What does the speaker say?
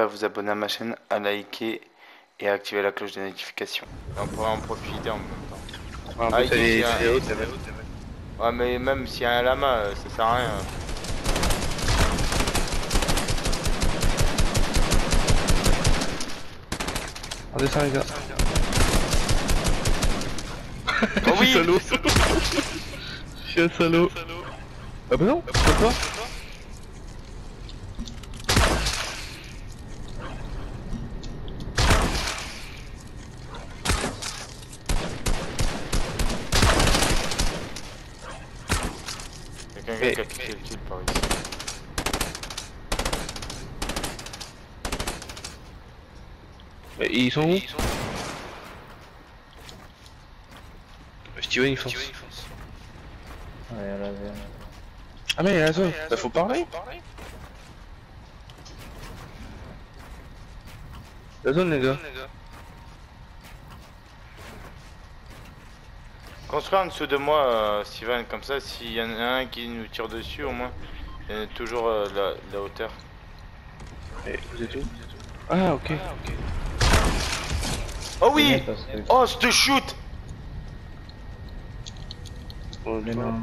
pas à vous abonner à ma chaîne, à liker et à activer la cloche de notification. On pourrait en profiter en même temps. Ah, ah il y a un... Ouais mais même s'il y a un lama, ça sert à rien. On descend les gars. Oh oui. Je suis un salaud. Ah bah non, c'est toi. Quelqu'un qui a piqué le kill par ici. Mais ils sont où? Steven il fonce. Ouais, là, viens. Ah mais il y a la zone, bah faut parler. La zone les gars. Construire en dessous de moi, Steven, comme ça s'il y en a un qui nous tire dessus au moins, il y en a toujours la hauteur. Et vous êtes où? Ah ok. Oh oui! Oh, ce shoot! Oh, les mains.